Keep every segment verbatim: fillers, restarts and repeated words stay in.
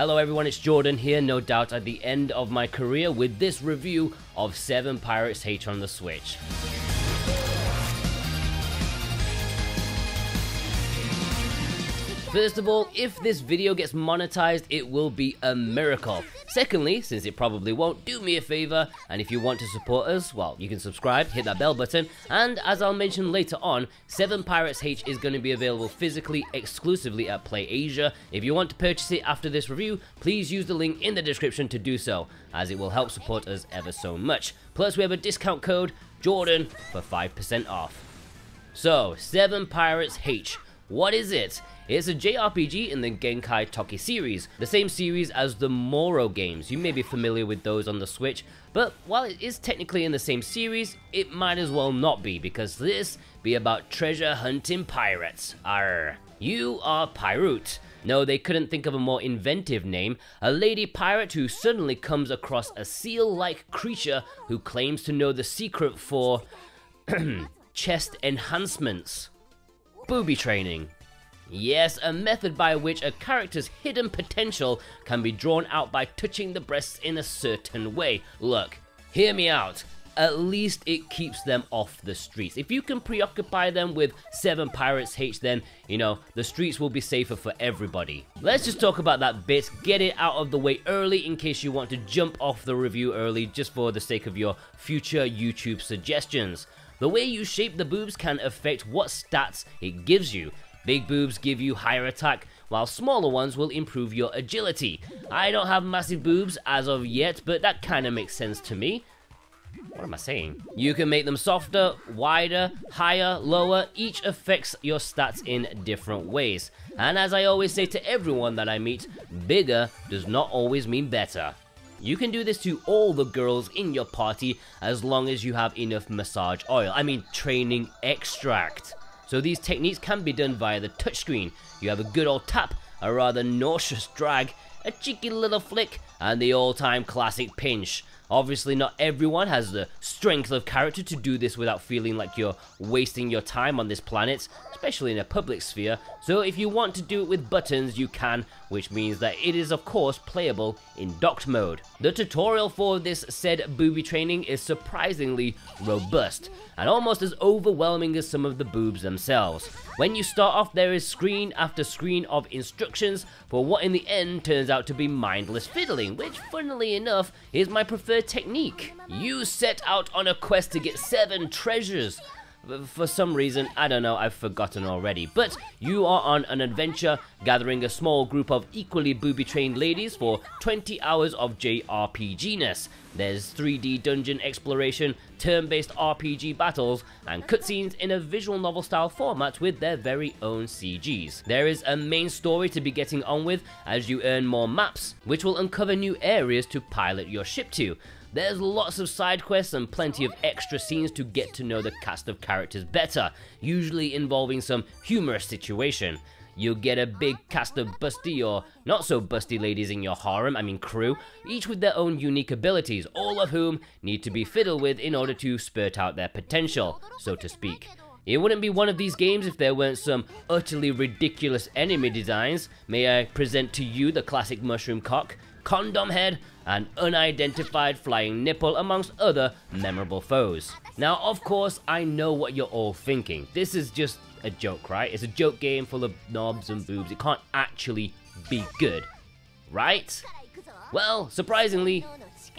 Hello everyone, it's Jordan here, no doubt at the end of my career, with this review of Seven Pirates H on the Switch. First of all, if this video gets monetized, it will be a miracle. Secondly, since it probably won't, do me a favor, and if you want to support us, well, you can subscribe, hit that bell button, and as I'll mention later on, Seven Pirates H is going to be available physically exclusively at PlayAsia. If you want to purchase it after this review, please use the link in the description to do so, as it will help support us ever so much. Plus, we have a discount code, Jordan, for five percent off. So, Seven Pirates H. What is it? It's a J R P G in the Genkai Tokki series, the same series as the Moro games. You may be familiar with those on the Switch, but while it is technically in the same series, it might as well not be, because this be about treasure hunting pirates. Arr. You are Pirute. No, they couldn't think of a more inventive name. A lady pirate who suddenly comes across a seal-like creature who claims to know the secret for chest enhancements. Booby training. Yes, a method by which a character's hidden potential can be drawn out by touching the breasts in a certain way. Look, hear me out. At least it keeps them off the streets. If you can preoccupy them with Seven Pirates H, then, you know, the streets will be safer for everybody. Let's just talk about that bit, get it out of the way early in case you want to jump off the review early, just for the sake of your future YouTube suggestions. The way you shape the boobs can affect what stats it gives you. Big boobs give you higher attack, while smaller ones will improve your agility. I don't have massive boobs as of yet, but that kinda makes sense to me. What am I saying? You can make them softer, wider, higher, lower. Each affects your stats in different ways. And as I always say to everyone that I meet, bigger does not always mean better. You can do this to all the girls in your party as long as you have enough massage oil. I mean training extract. So these techniques can be done via the touchscreen. You have a good old tap, a rather nauseous drag, a cheeky little flick, and the all-time classic pinch. Obviously not everyone has the strength of character to do this without feeling like you're wasting your time on this planet, especially in a public sphere, so if you want to do it with buttons you can, which means that it is of course playable in docked mode. The tutorial for this said booby training is surprisingly robust, and almost as overwhelming as some of the boobs themselves. When you start off there is screen after screen of instructions for what in the end turns out to be mindless fiddling, which funnily enough is my preferred technique. You set out on a quest to get seven treasures. For some reason, I don't know, I've forgotten already, but you are on an adventure gathering a small group of equally booby-trained ladies for twenty hours of J R P G-ness. There's three D dungeon exploration, turn-based R P G battles, and cutscenes in a visual novel-style format with their very own C Gs. There is a main story to be getting on with as you earn more maps, which will uncover new areas to pilot your ship to. There's lots of side quests and plenty of extra scenes to get to know the cast of characters better, usually involving some humorous situation. You'll get a big cast of busty or not-so-busty ladies in your harem, I mean crew, each with their own unique abilities, all of whom need to be fiddled with in order to spurt out their potential, so to speak. It wouldn't be one of these games if there weren't some utterly ridiculous enemy designs. May I present to you the classic mushroom cock, condom head, and unidentified flying nipple, amongst other memorable foes. Now, of course, I know what you're all thinking. This is just a joke, right? It's a joke game full of knobs and boobs. It can't actually be good, right? Well, surprisingly,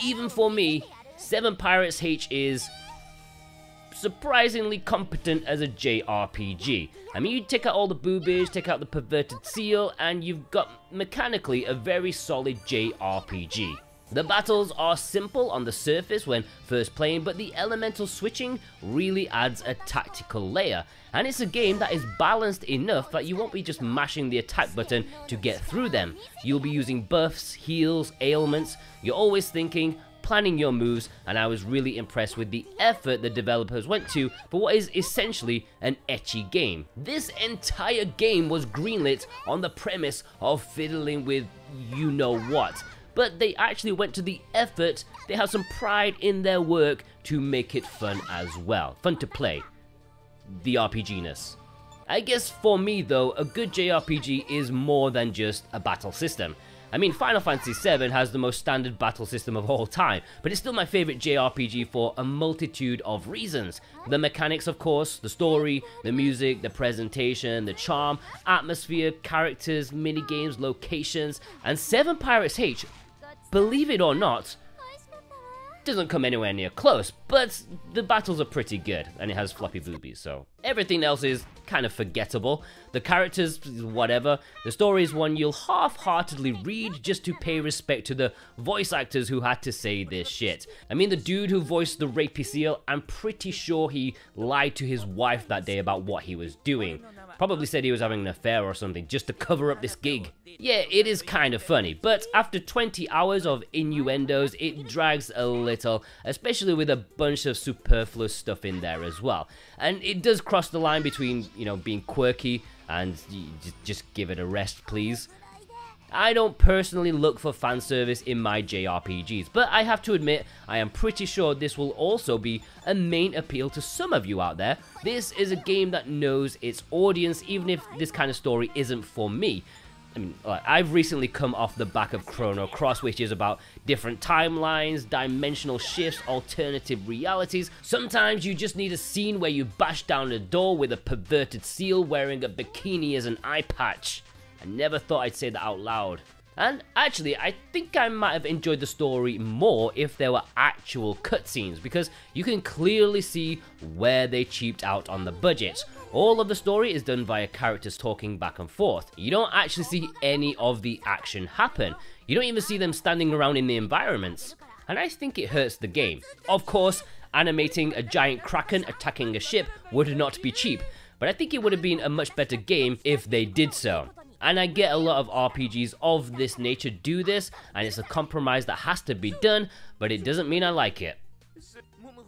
even for me, Seven Pirates H is surprisingly competent as a J R P G. I mean, you take out all the boobage, take out the perverted seal, and you've got mechanically a very solid J R P G. The battles are simple on the surface when first playing, but the elemental switching really adds a tactical layer, and it's a game that is balanced enough that you won't be just mashing the attack button to get through them. You'll be using buffs, heals, ailments, you're always thinking, planning your moves, and I was really impressed with the effort the developers went to for what is essentially an ecchi game. This entire game was greenlit on the premise of fiddling with you-know-what, but they actually went to the effort, they have some pride in their work to make it fun as well. Fun to play. The R P G-ness. I guess for me though, a good J R P G is more than just a battle system. I mean, Final Fantasy seven has the most standard battle system of all time, but it's still my favourite J R P G for a multitude of reasons. The mechanics, of course, the story, the music, the presentation, the charm, atmosphere, characters, minigames, locations, and Seven Pirates H, believe it or not, doesn't come anywhere near close, but the battles are pretty good, and it has floppy boobies, so everything else is kind of forgettable. The characters, whatever. The story is one you'll half-heartedly read just to pay respect to the voice actors who had to say this shit. I mean, the dude who voiced the rapey seal, I'm pretty sure he lied to his wife that day about what he was doing. Probably said he was having an affair or something just to cover up this gig. Yeah, it is kind of funny, but after twenty hours of innuendos, it drags a little, especially with a bunch of superfluous stuff in there as well. And it does cross the line between, you know, being quirky and just give it a rest, please. I don't personally look for fan service in my J R P Gs, but I have to admit, I am pretty sure this will also be a main appeal to some of you out there. This is a game that knows its audience, even if this kind of story isn't for me. I mean, I've recently come off the back of Chrono Cross, which is about different timelines, dimensional shifts, alternative realities. Sometimes you just need a scene where you bash down a door with a perverted seal wearing a bikini as an eye patch. I never thought I'd say that out loud. And actually, I think I might have enjoyed the story more if there were actual cutscenes, because you can clearly see where they cheaped out on the budget. All of the story is done via characters talking back and forth. You don't actually see any of the action happen. You don't even see them standing around in the environments. And I think it hurts the game. Of course, animating a giant kraken attacking a ship would not be cheap, but I think it would have been a much better game if they did so. And I get a lot of R P Gs of this nature do this, and it's a compromise that has to be done, but it doesn't mean I like it.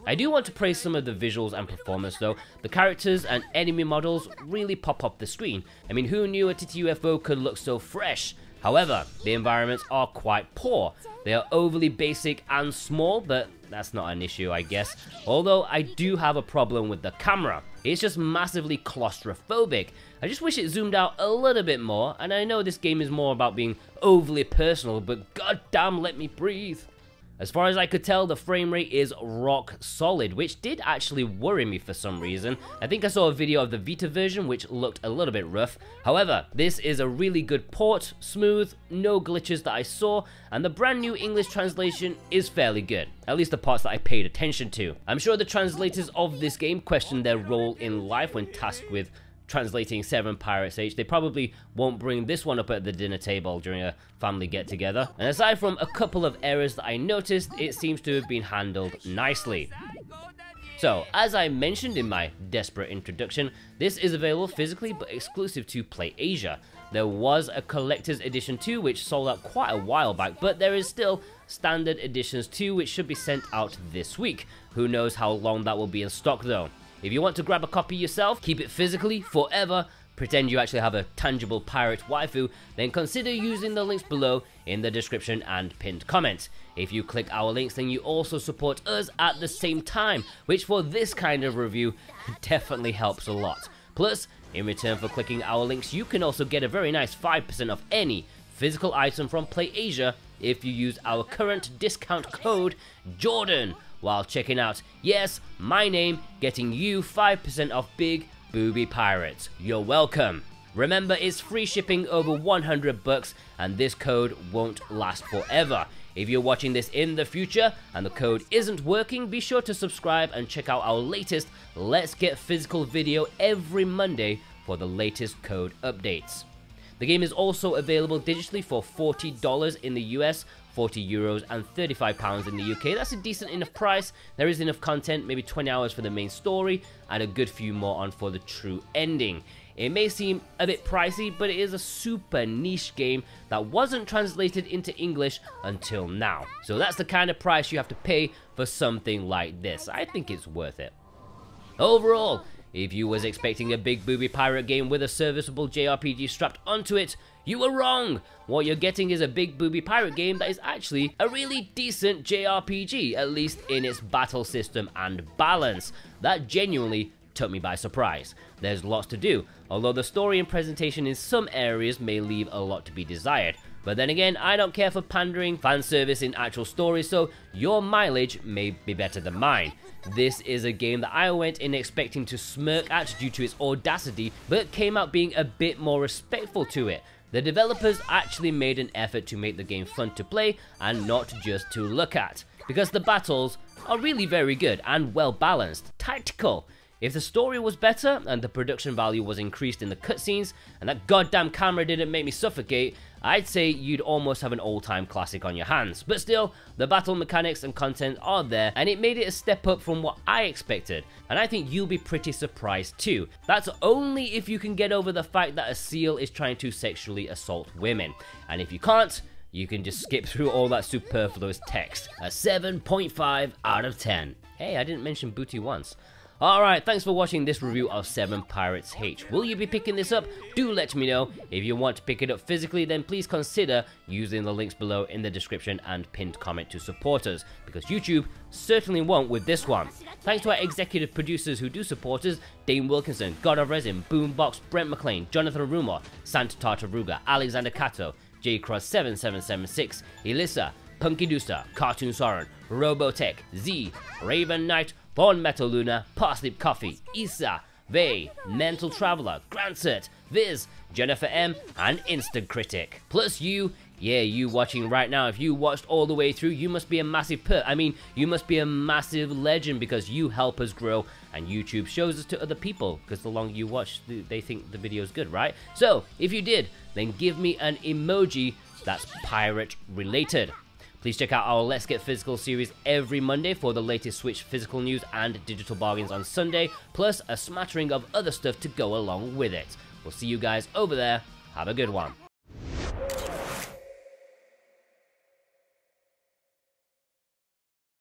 I do want to praise some of the visuals and performance though. The characters and enemy models really pop up the screen. I mean, who knew a T T U F O could look so fresh? However, the environments are quite poor. They are overly basic and small, but that's not an issue, I guess. Although I do have a problem with the camera. It's just massively claustrophobic. I just wish it zoomed out a little bit more, and I know this game is more about being overly personal, but goddamn, let me breathe. As far as I could tell, the frame rate is rock solid, which did actually worry me for some reason. I think I saw a video of the Vita version which looked a little bit rough. However, this is a really good port, smooth, no glitches that I saw, and the brand new English translation is fairly good, at least the parts that I paid attention to. I'm sure the translators of this game questioned their role in life when tasked with translating Seven Pirates H. They probably won't bring this one up at the dinner table during a family get-together. And aside from a couple of errors that I noticed, it seems to have been handled nicely. So, as I mentioned in my desperate introduction, this is available physically but exclusive to PlayAsia. There was a collector's edition too, which sold out quite a while back, but there is still standard editions too, which should be sent out this week. Who knows how long that will be in stock though. If you want to grab a copy yourself, keep it physically, forever, pretend you actually have a tangible pirate waifu, then consider using the links below in the description and pinned comment. If you click our links, then you also support us at the same time, which for this kind of review definitely helps a lot. Plus, in return for clicking our links, you can also get a very nice five percent off any physical item from PlayAsia if you use our current discount code Jordan. While checking out, yes, my name, getting you five percent off Big Booby Pirates. You're welcome. Remember, it's free shipping over one hundred bucks, and this code won't last forever. If you're watching this in the future and the code isn't working, be sure to subscribe and check out our latest Let's Get Physical video every Monday for the latest code updates. The game is also available digitally for forty dollars in the U S, forty euros and thirty-five pounds in the U K. That's a decent enough price. There is enough content, maybe twenty hours for the main story and a good few more on for the true ending. It may seem a bit pricey, but it is a super niche game that wasn't translated into English until now. So that's the kind of price you have to pay for something like this. I think it's worth it. Overall, if you was expecting a big booby pirate game with a serviceable J R P G strapped onto it, you were wrong! What you're getting is a big booby pirate game that is actually a really decent J R P G, at least in its battle system and balance. That genuinely took me by surprise. There's lots to do, although the story and presentation in some areas may leave a lot to be desired. But then again, I don't care for pandering, fan service in actual stories, so your mileage may be better than mine. This is a game that I went in expecting to smirk at due to its audacity, but came out being a bit more respectful to it. The developers actually made an effort to make the game fun to play and not just to look at, because the battles are really very good and well balanced, tactical. If the story was better and the production value was increased in the cutscenes and that goddamn camera didn't make me suffocate, I'd say you'd almost have an old-time classic on your hands. But still, the battle mechanics and content are there and it made it a step up from what I expected, and I think you'll be pretty surprised too. That's only if you can get over the fact that a seal is trying to sexually assault women, and if you can't, you can just skip through all that superfluous text. A seven point five out of ten. Hey, I didn't mention booty once. Alright, thanks for watching this review of Seven Pirates H. Will you be picking this up? Do let me know. If you want to pick it up physically, then please consider using the links below in the description and pinned comment to support us, because YouTube certainly won't with this one. Thanks to our executive producers who do support us: Dane Wilkinson, God of Resin, Boombox, Brent McLean, Jonathan Rumor, Santa Tartaruga, Alexander Cato, J Cross seven seven seven six, Elissa, Punky Dooster, Cartoon Soren, Robotech, Z, Raven Knight, Born Metal Luna, Parsnip Coffee, Issa, Vay, Mental Traveller, Grantsert, Viz, Jennifer M, and Instant Critic. Plus you, yeah, you watching right now. If you watched all the way through, you must be a massive per- I mean, you must be a massive legend, because you help us grow and YouTube shows us to other people, because the longer you watch, they think the video's good, right? So, if you did, then give me an emoji that's pirate related. Please check out our Let's Get Physical series every Monday for the latest Switch physical news and digital bargains on Sunday, plus a smattering of other stuff to go along with it. We'll see you guys over there. Have a good one.